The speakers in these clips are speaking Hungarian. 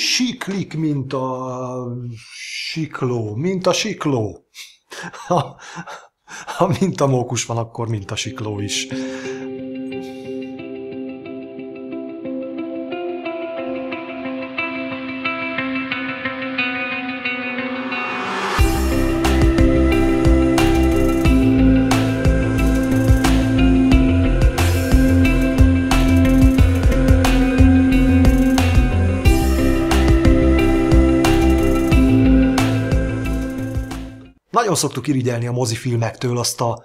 Siklik, mint a sikló. Mint a sikló. Ha mintamókus van, akkor mintasikló is. Nagyon szoktuk irigyelni a mozifilmektől azt a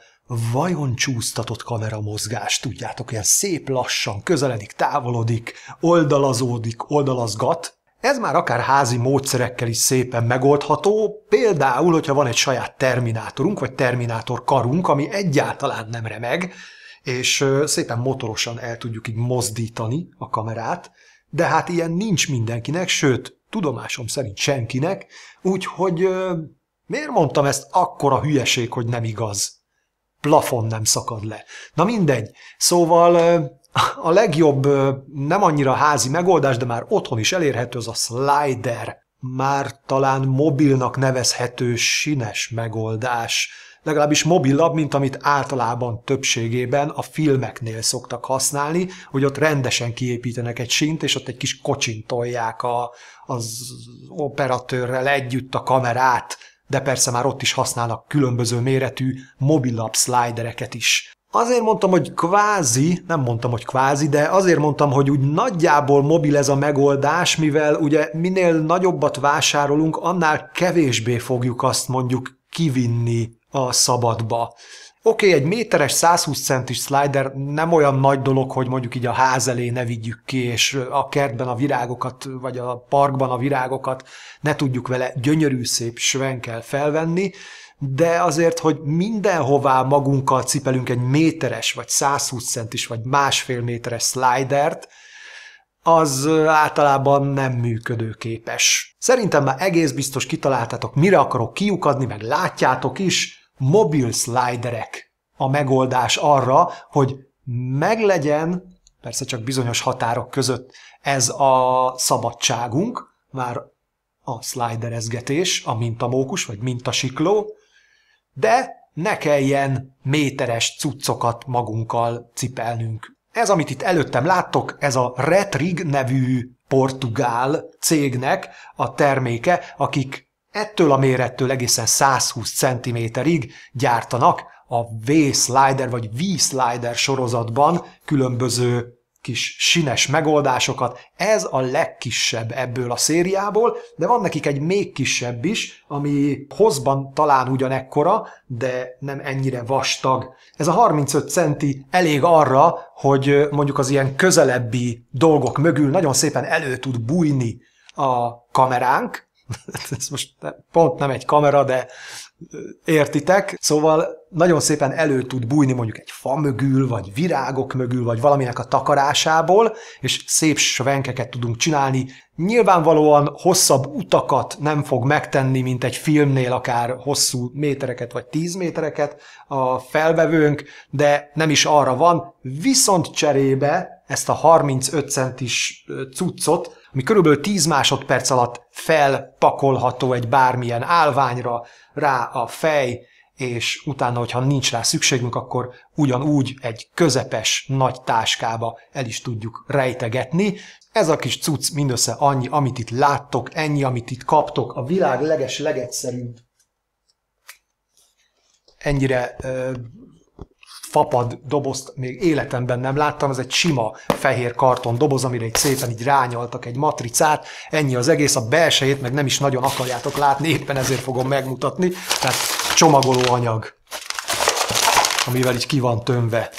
vajon csúsztatott kameramozgást, tudjátok, ilyen szép lassan közeledik, távolodik, oldalazódik, oldalazgat. Ez már akár házi módszerekkel is szépen megoldható, például, hogyha van egy saját terminátorunk, vagy terminátor karunk, ami egyáltalán nem remeg, és szépen motorosan el tudjuk így mozdítani a kamerát, de hát ilyen nincs mindenkinek, sőt, tudomásom szerint senkinek, úgyhogy... Miért mondtam ezt akkora hülyeség, hogy nem igaz? Plafon nem szakad le. Na mindegy. Szóval a legjobb, nem annyira házi megoldás, de már otthon is elérhető, az a slider. Már talán mobilnak nevezhető sines megoldás. Legalábbis mobilabb, mint amit általában többségében a filmeknél szoktak használni, hogy ott rendesen kiépítenek egy sínt, és ott egy kis kocsintolják az operatőrrel együtt a kamerát. De persze már ott is használnak különböző méretű mobilabb slidereket is. Azért mondtam, hogy kvázi, nem mondtam, hogy kvázi, de azért mondtam, hogy úgy nagyjából mobil ez a megoldás, mivel ugye minél nagyobbat vásárolunk, annál kevésbé fogjuk azt mondjuk kivinni a szabadba. Oké, egy méteres 120 centis slider nem olyan nagy dolog, hogy mondjuk így a ház elé ne vigyük ki, és a kertben a virágokat, vagy a parkban a virágokat ne tudjuk vele gyönyörű szép schwenkkel felvenni, de azért, hogy mindenhová magunkkal cipelünk egy méteres, vagy 120 centis, vagy másfél méteres slidert, az általában nem működőképes. Szerintem már egész biztos kitaláltátok, mire akarok kiukadni, meg látjátok is, mobil sliderek a megoldás arra, hogy meglegyen, persze csak bizonyos határok között, ez a szabadságunk, már a sliderezgetés, a mintamókus vagy mintasikló, de ne kelljen méteres cuccokat magunkkal cipelnünk. Ez, amit itt előttem láttok, ez a RatRig nevű portugál cégnek a terméke, akik ettől a mérettől egészen 120 cm-ig gyártanak a V-slider vagy V-slider sorozatban különböző kis sines megoldásokat. Ez a legkisebb ebből a szériából, de van nekik egy még kisebb is, ami hozban talán ugyanekkora, de nem ennyire vastag. Ez a 35 centi elég arra, hogy mondjuk az ilyen közelebbi dolgok mögül nagyon szépen elő tud bújni a kameránk. Ez most pont nem egy kamera, de értitek. Szóval nagyon szépen elő tud bújni mondjuk egy fa mögül, vagy virágok mögül, vagy valaminek a takarásából, és szép svenkeket tudunk csinálni. Nyilvánvalóan hosszabb utakat nem fog megtenni, mint egy filmnél akár hosszú métereket, vagy 10 métereket a felvevőnk, de nem is arra van. Viszont cserébe ezt a 35 centis cuccot, ami körülbelül 10 másodperc alatt felpakolható egy bármilyen állványra, rá a fej, és utána, hogyha nincs rá szükségünk, akkor ugyanúgy egy közepes nagy táskába el is tudjuk rejtegetni. Ez a kis cucc mindössze annyi, amit itt láttok, ennyi, amit itt kaptok, a világ leges-legegyszerűbb, ennyire fapad dobozt még életemben nem láttam, ez egy sima fehér karton doboz, amire így szépen így rányaltak egy matricát, ennyi az egész, a belsejét meg nem is nagyon akarjátok látni, éppen ezért fogom megmutatni, tehát csomagoló anyag, amivel így ki van tömve.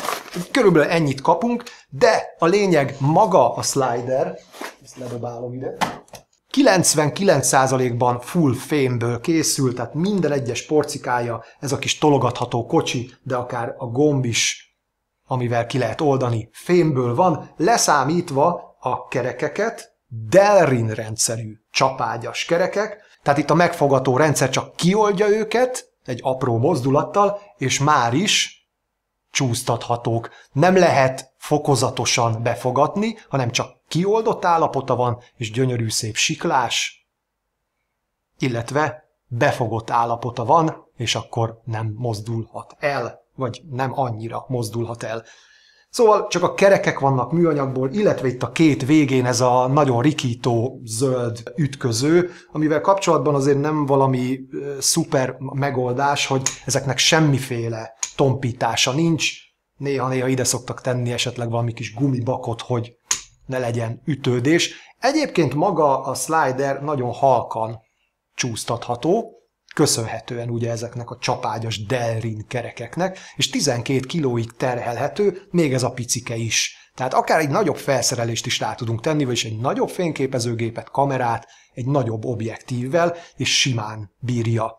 Körülbelül ennyit kapunk, de a lényeg maga a slider, ezt ledobálom ide, 99%-ban full fémből készül, tehát minden egyes porcikája, ez a kis tologatható kocsi, de akár a gomb is, amivel ki lehet oldani, fémből van, leszámítva a kerekeket, Delrin rendszerű csapágyas kerekek, tehát itt a megfogató rendszer csak kioldja őket egy apró mozdulattal, és már is csúsztathatók. Nem lehet fokozatosan befogatni, hanem csak kioldott állapota van, és gyönyörű szép siklás, illetve befogott állapota van, és akkor nem mozdulhat el, vagy nem annyira mozdulhat el. Szóval csak a kerekek vannak műanyagból, illetve itt a két végén ez a nagyon rikító zöld ütköző, amivel kapcsolatban azért nem valami szuper megoldás, hogy ezeknek semmiféle tompítása nincs. Néha-néha ide szoktak tenni esetleg valami kis gumibakot, hogy ne legyen ütődés. Egyébként maga a slider nagyon halkan csúsztatható, köszönhetően ugye ezeknek a csapágyas Delrin kerekeknek, és 12 kilóig terhelhető, még ez a picike is. Tehát akár egy nagyobb felszerelést is rá tudunk tenni, vagyis egy nagyobb fényképezőgépet, kamerát, egy nagyobb objektívvel, és simán bírja.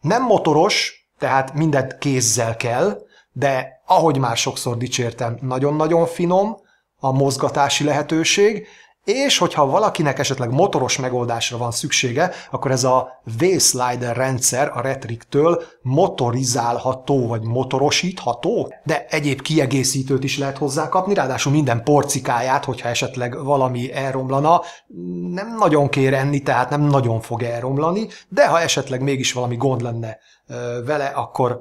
Nem motoros, tehát mindent kézzel kell, de ahogy már sokszor dicsértem, nagyon-nagyon finom a mozgatási lehetőség, és hogyha valakinek esetleg motoros megoldásra van szüksége, akkor ez a V-slider rendszer a RatRigtől motorizálható, vagy motorosítható, de egyéb kiegészítőt is lehet hozzá kapni, ráadásul minden porcikáját, hogyha esetleg valami elromlana, nem nagyon kér enni, tehát nem nagyon fog elromlani, de ha esetleg mégis valami gond lenne vele, akkor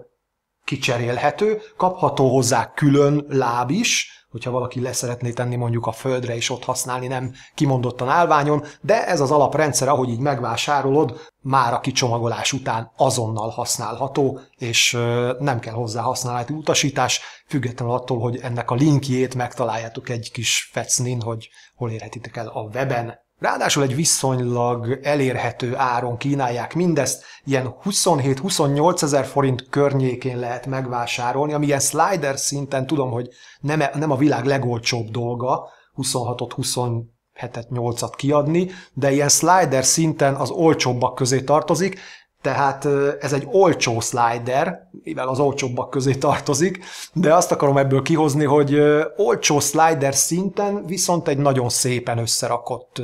kicserélhető, kapható hozzá külön láb is, hogyha valaki leszeretné tenni mondjuk a földre és ott használni, nem kimondottan állványon, de ez az alaprendszer, ahogy így megvásárolod, már a kicsomagolás után azonnal használható, és nem kell hozzá használati utasítás, függetlenül attól, hogy ennek a linkjét megtaláljátok egy kis fecnin, hogy hol érhetitek el a weben. Ráadásul egy viszonylag elérhető áron kínálják mindezt, ilyen 27-28 ezer forint környékén lehet megvásárolni, ami ilyen slider szinten tudom, hogy nem a világ legolcsóbb dolga 26-27-et, 8-at kiadni, de ilyen slider szinten az olcsóbbak közé tartozik, tehát ez egy olcsó slider, mivel az olcsóbbak közé tartozik, de azt akarom ebből kihozni, hogy olcsó slider szinten viszont egy nagyon szépen összerakott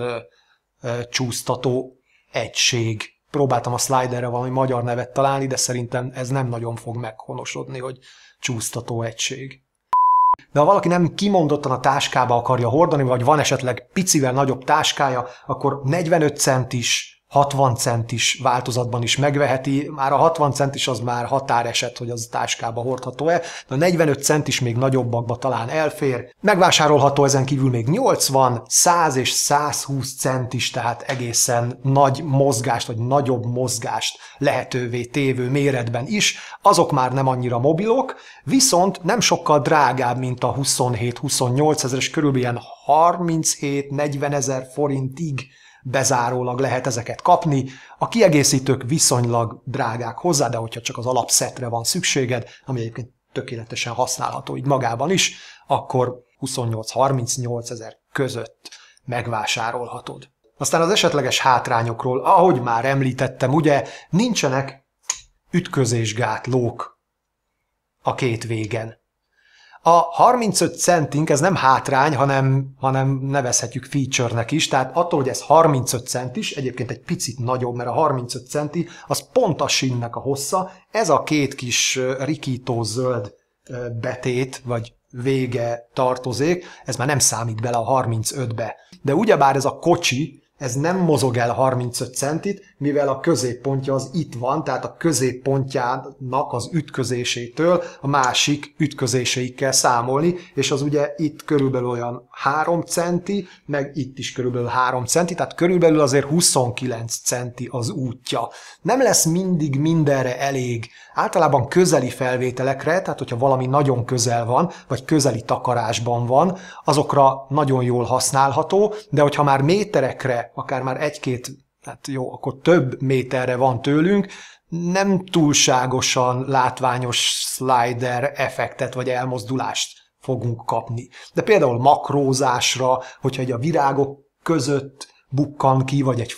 csúsztató egység. Próbáltam a sliderre valami magyar nevet találni, de szerintem ez nem nagyon fog meghonosodni, hogy csúsztató egység. De ha valaki nem kimondottan a táskába akarja hordani, vagy van esetleg picivel nagyobb táskája, akkor 45 centis, 60 centis változatban is megveheti, már a 60 centis az már határeset, hogy az táskába hordható-e, de a 45 centis még nagyobbakba talán elfér. Megvásárolható ezen kívül még 80, 100 és 120 centis, tehát egészen nagy mozgást, vagy nagyobb mozgást lehetővé tévő méretben is, azok már nem annyira mobilok, viszont nem sokkal drágább, mint a 27-28 ezeres, körülbelül 37-40 ezer forintig bezárólag lehet ezeket kapni. A kiegészítők viszonylag drágák hozzá, de hogyha csak az alapszetre van szükséged, ami egyébként tökéletesen használható így magában is, akkor 28-38 ezer között megvásárolhatod. Aztán az esetleges hátrányokról, ahogy már említettem, ugye nincsenek ütközésgátlók a két végen. A 35 centink, ez nem hátrány, hanem nevezhetjük feature-nek is, tehát attól, hogy ez 35 centis, egyébként egy picit nagyobb, mert a 35 centi, az pont a sínnek a hossza, ez a két kis rikító zöld betét, vagy vége tartozék, ez már nem számít bele a 35-be. De ugyebár ez a kocsi, ez nem mozog el 35 centit, mivel a középpontja az itt van, tehát a középpontjának az ütközésétől a másik ütközéseig kell számolni, és az ugye itt körülbelül olyan 3 centi, meg itt is körülbelül 3 centi, tehát körülbelül azért 29 centi az útja. Nem lesz mindig mindenre elég. Általában közeli felvételekre, tehát hogyha valami nagyon közel van, vagy közeli takarásban van, azokra nagyon jól használható, de hogyha már méterekre, akár már egy-két, hát jó, akkor több méterre van tőlünk, nem túlságosan látványos slider effektet vagy elmozdulást fogunk kapni. De például makrózásra, hogyha egy a virágok között bukkan ki, vagy egy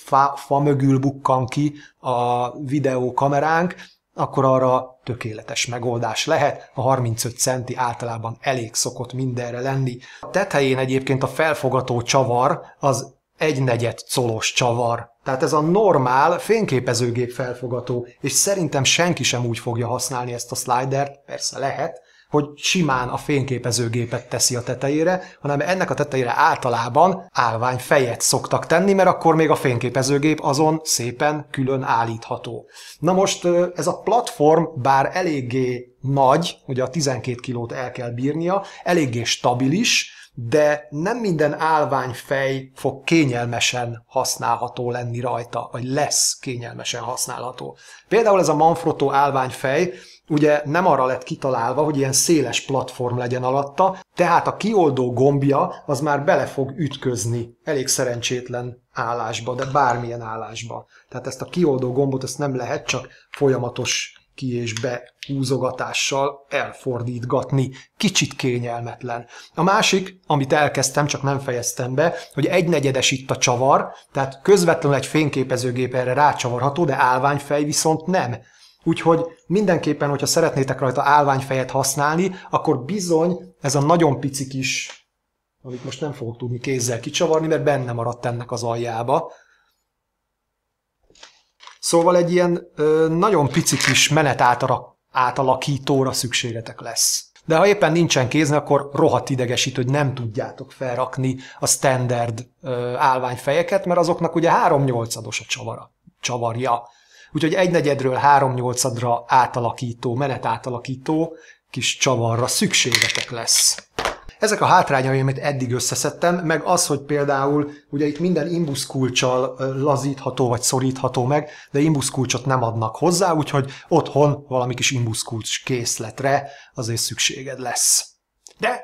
fa mögül bukkan ki a videókameránk, akkor arra tökéletes megoldás lehet, a 35 centi általában elég szokott mindenre lenni. A tetején egyébként a felfogató csavar az 1/4 colos csavar. Tehát ez a normál fényképezőgép felfogató, és szerintem senki sem úgy fogja használni ezt a slidert, persze lehet, hogy simán a fényképezőgépet teszi a tetejére, hanem ennek a tetejére általában állványfejet szoktak tenni, mert akkor még a fényképezőgép azon szépen külön állítható. Na most ez a platform bár eléggé nagy, ugye a 12 kilót el kell bírnia, eléggé stabilis, de nem minden állványfej fog kényelmesen használható lenni rajta, vagy lesz kényelmesen használható. Például ez a Manfrotto állványfej ugye nem arra lett kitalálva, hogy ilyen széles platform legyen alatta, tehát a kioldó gombja az már bele fog ütközni elég szerencsétlen állásba, de bármilyen állásba. Tehát ezt a kioldó gombot ezt nem lehet csak folyamatos ki- és behúzogatással elfordítgatni. Kicsit kényelmetlen. A másik, amit elkezdtem, csak nem fejeztem be, hogy egynegyedes itt a csavar, tehát közvetlenül egy fényképezőgép erre rácsavarható, de állványfej viszont nem. Úgyhogy mindenképpen, hogyha szeretnétek rajta állványfejet használni, akkor bizony ez a nagyon pici kis, amit most nem fogok tudni kézzel kicsavarni, mert benne maradt ennek az aljába. Szóval egy ilyen nagyon pici kis menet átalakítóra szükségetek lesz. De ha éppen nincsen kéznél, akkor rohadt idegesít, hogy nem tudjátok felrakni a standard állványfejeket, mert azoknak ugye 3/8-os a csavarja. Úgyhogy 1/4-ről 3/8-ra átalakító, menet átalakító kis csavarra szükségetek lesz. Ezek a hátrányai, amit eddig összeszedtem, meg az, hogy például ugye itt minden imbuszkulccsal lazítható vagy szorítható meg, de imbuszkulcsot nem adnak hozzá, úgyhogy otthon valami kis imbuszkulcs készletre azért szükséged lesz. De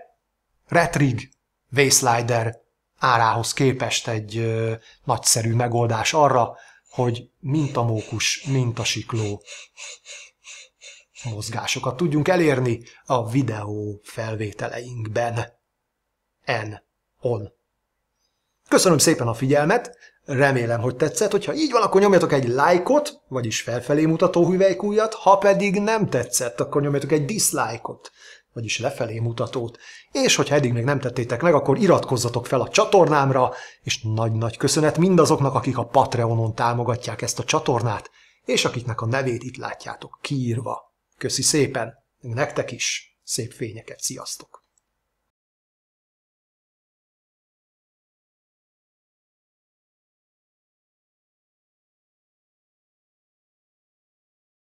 RatRig V-slider árához képest egy nagyszerű megoldás arra, hogy mintamókus, mintasikló mozgásokat tudjunk elérni a videó felvételeinkben. Köszönöm szépen a figyelmet, remélem, hogy tetszett, hogyha így van, akkor nyomjatok egy like-ot, vagyis felfelé mutató hüvelykújat, ha pedig nem tetszett, akkor nyomjatok egy dislike-ot, vagyis lefelé mutatót. És hogyha eddig még nem tettétek meg, akkor iratkozzatok fel a csatornámra, és nagy-nagy köszönet mindazoknak, akik a Patreonon támogatják ezt a csatornát, és akiknek a nevét itt látjátok kiírva. Köszi szépen, nektek is szép fényeket, sziasztok!